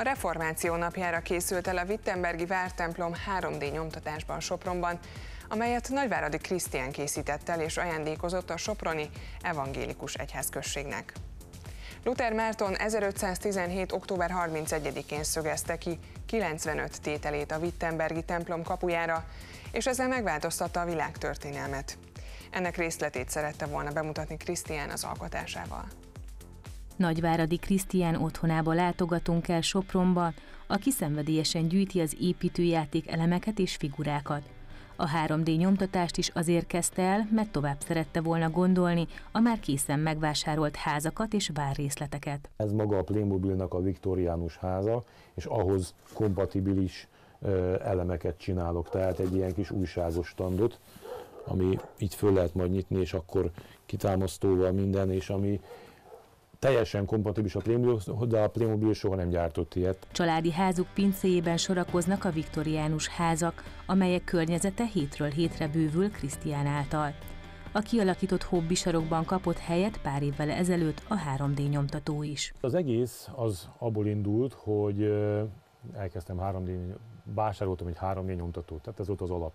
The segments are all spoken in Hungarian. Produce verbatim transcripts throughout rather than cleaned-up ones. A reformáció napjára készült el a Wittenbergi Vártemplom három dé nyomtatásban Sopronban, amelyet Nagyváradi Krisztián készített el és ajándékozott a Soproni Evangélikus Egyházközségnek. Luther Márton ezerötszáztizenhét. október harmincegyedikén szögezte ki kilencvenöt tételét a Wittenbergi templom kapujára, és ezzel megváltoztatta a világtörténelmet. Ennek részletét szerette volna bemutatni Krisztián az alkotásával. Nagyváradi Krisztián otthonába látogatunk el Sopronba, aki szenvedélyesen gyűjti az építőjáték elemeket és figurákat. A három dé nyomtatást is azért kezdte el, mert tovább szerette volna gondolni a már készen megvásárolt házakat és várrészleteket. Ez maga a Playmobilnak a viktoriánus háza, és ahhoz kompatibilis elemeket csinálok, tehát egy ilyen kis újságos standot, ami itt föl lehet majd nyitni, és akkor kitámasztóval minden, és ami teljesen kompatibilis a Playmobil, de a Playmobil soha nem gyártott ilyet. Családi házuk pincéjében sorakoznak a viktoriánus házak, amelyek környezete hétről hétre bővül Krisztián által. A kialakított hobbisarokban kapott helyet pár évvel ezelőtt a három dé nyomtató is. Az egész az abból indult, hogy elkezdtem három dé, vásároltam egy három dé nyomtatót, tehát ez volt az alap.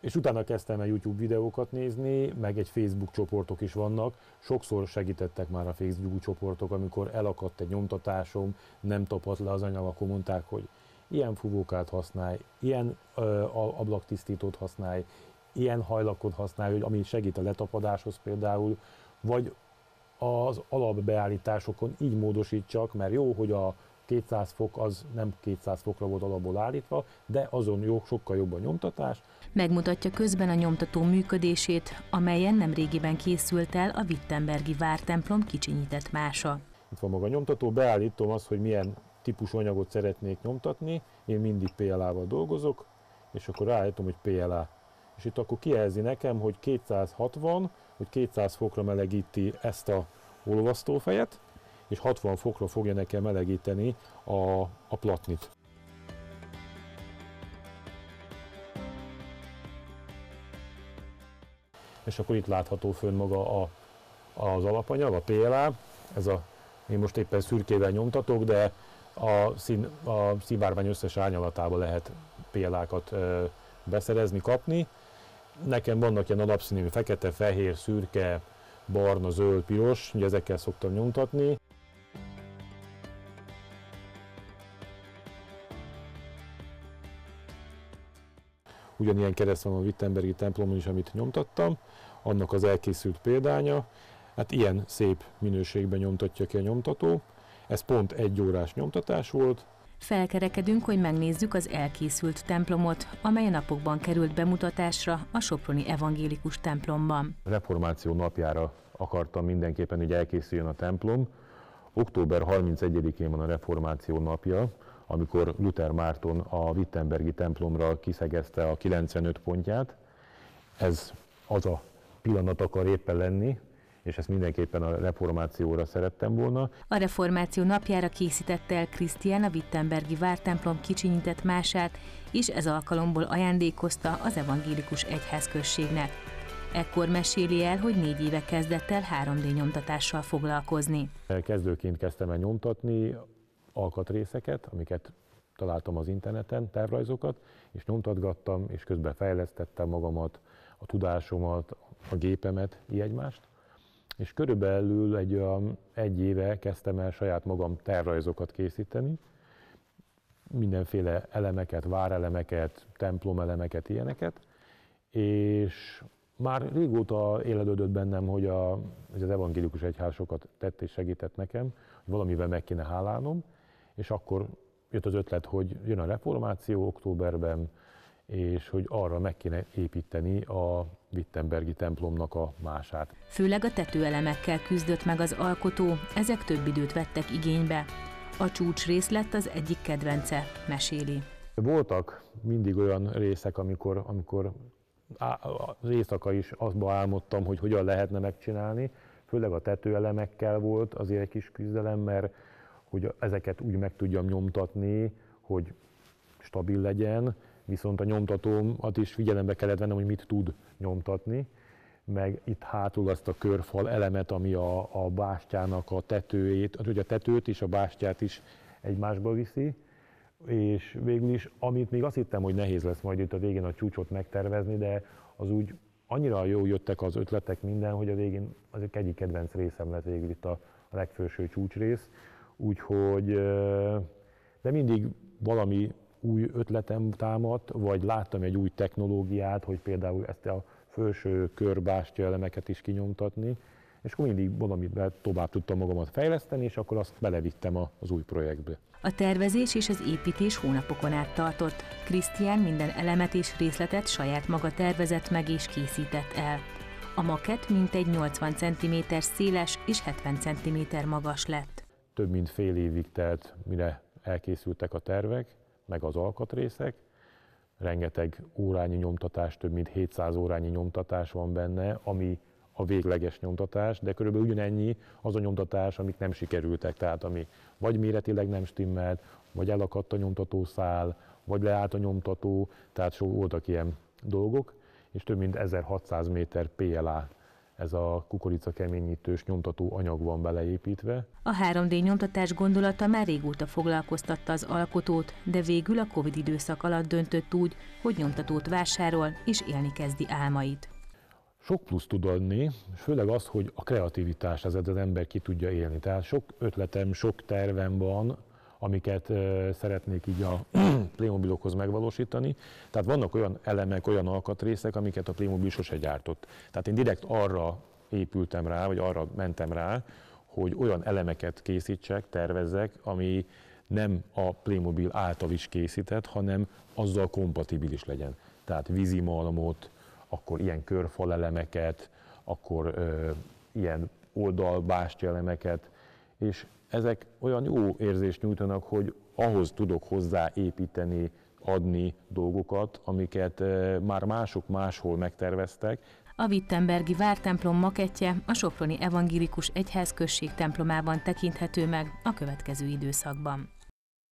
És utána kezdtem el YouTube videókat nézni, meg egy Facebook csoportok is vannak. Sokszor segítettek már a Facebook csoportok, amikor elakadt egy nyomtatásom, nem tapadt le az anyag, akkor mondták, hogy ilyen fúvókát használj, ilyen ö, ablaktisztítót használj, ilyen hajlakot használj, hogy ami segít a letapadáshoz például, vagy az alapbeállításokon így módosítsak, mert jó, hogy a kétszáz fok az nem kétszáz fokra volt alapból állítva, de azon jó, sokkal jobb a nyomtatás. Megmutatja közben a nyomtató működését, amelyen nemrégiben készült el a Wittenbergi Vártemplom kicsinyített mása. Itt van maga a nyomtató, beállítom azt, hogy milyen típusú anyagot szeretnék nyomtatni, én mindig pé el á-val dolgozok, és akkor ráállítom, hogy pé el á. És itt akkor kijelzi nekem, hogy kétszázhatvan, hogy kétszáz fokra melegíti ezt a olvasztófejet, és hatvan fokra fogja nekem melegíteni a, a platnit. És akkor itt látható fönn maga a, az alapanyag, a pé el á. Ez a, én most éppen szürkével nyomtatok, de a, szín, a szivárvány összes árnyalatába lehet pé el á-kat ö, beszerezni, kapni. Nekem vannak ilyen alapszínű fekete, fehér, szürke, barna, zöld, piros, ugye ezekkel szoktam nyomtatni. Ugyanilyen kereszt van a Wittenbergi templomon is, amit nyomtattam, annak az elkészült példánya. Hát ilyen szép minőségben nyomtatja ki a nyomtató. Ez pont egy órás nyomtatás volt. Felkerekedünk, hogy megnézzük az elkészült templomot, amely a napokban került bemutatásra a Soproni Evangélikus templomban. A reformáció napjára akartam mindenképpen, hogy elkészüljön a templom. Október harmincegyedikén van a reformáció napja, amikor Luther Márton a Wittenbergi templomra kiszegezte a kilencvenöt pontját. Ez az a pillanat akar éppen lenni, és ezt mindenképpen a reformációra szerettem volna. A reformáció napjára készítette el Krisztián a Wittenbergi Vártemplom kicsinyített mását, és ez alkalomból ajándékozta az evangélikus egyházközségnek. Ekkor meséli el, hogy négy éve kezdett el három dé nyomtatással foglalkozni. Kezdőként kezdtem el nyomtatni alkatrészeket, amiket találtam az interneten, tervrajzokat, és nyomtatgattam, és közben fejlesztettem magamat, a tudásomat, a gépemet, ilyegymást. És körülbelül egy olyan egy éve kezdtem el saját magam tervrajzokat készíteni, mindenféle elemeket, várelemeket, templomelemeket, ilyeneket, és már régóta élelődött bennem, hogy, a, hogy az evangélikus egyház sokat tett és segített nekem, hogy valamivel meg kéne hálálnom, és akkor jött az ötlet, hogy jön a reformáció októberben, és hogy arra meg kéne építeni a Wittenbergi templomnak a mását. Főleg a tetőelemekkel küzdött meg az alkotó, ezek több időt vettek igénybe. A csúcsrészlet az egyik kedvence, meséli. Voltak mindig olyan részek, amikor, amikor az éjszaka is azba álmodtam, hogy hogyan lehetne megcsinálni. Főleg a tetőelemekkel volt azért egy kis küzdelem, mert hogy ezeket úgy meg tudjam nyomtatni, hogy stabil legyen, viszont a nyomtatómat is figyelembe kellett vennem, hogy mit tud nyomtatni, meg itt hátul azt a körfal elemet, ami a, a bástyának a tetőjét, hogy a tetőt is, a bástyát is egymásba viszi, és végül is, amit még azt hittem, hogy nehéz lesz majd itt a végén a csúcsot megtervezni, de az úgy annyira jó jöttek az ötletek minden, hogy a végén az egyik kedvenc részem lett végül itt a legfőső csúcsrész, úgyhogy de mindig valami új ötletem támadt, vagy láttam egy új technológiát, hogy például ezt a felső körbástya elemeket is kinyomtatni, és akkor mindig valamivel tovább tudtam magamat fejleszteni, és akkor azt belevittem az új projektbe. A tervezés és az építés hónapokon át tartott. Krisztián minden elemet és részletet saját maga tervezett meg és készített el. A makett mintegy nyolcvan centiméter széles és hetven centiméter magas lett. Több mint fél évig telt, mire elkészültek a tervek, meg az alkatrészek. Rengeteg órányi nyomtatás, több mint hétszáz órányi nyomtatás van benne, ami a végleges nyomtatás, de körülbelül ugyanennyi az a nyomtatás, amik nem sikerültek, tehát ami vagy méretileg nem stimmelt, vagy elakadt a nyomtatószál, vagy leállt a nyomtató, tehát sok voltak ilyen dolgok, és több mint ezerhatszáz méter pé el á, ez a kukoricakeményítős nyomtató anyag van beleépítve. A három dé nyomtatás gondolata már régóta foglalkoztatta az alkotót, de végül a Covid időszak alatt döntött úgy, hogy nyomtatót vásárol és élni kezdi álmait. Sok plusz tud adni, főleg az, hogy a kreativitás, ez az ember ki tudja élni. Tehát sok ötletem, sok tervem van, amiket szeretnék így a Playmobilokhoz megvalósítani. Tehát vannak olyan elemek, olyan alkatrészek, amiket a Playmobil sose gyártott. Tehát én direkt arra épültem rá, vagy arra mentem rá, hogy olyan elemeket készítsek, tervezzek, ami nem a Playmobil által is készített, hanem azzal kompatibilis legyen. Tehát vízimalmot, akkor ilyen körfalelemeket, akkor ö, ilyen oldalbástyelemeket, és ezek olyan jó érzést nyújtanak, hogy ahhoz tudok hozzáépíteni, adni dolgokat, amiket ö, már mások máshol megterveztek. A Wittenbergi Vártemplom makettje a Soproni Evangélikus Egyházközség templomában tekinthető meg a következő időszakban.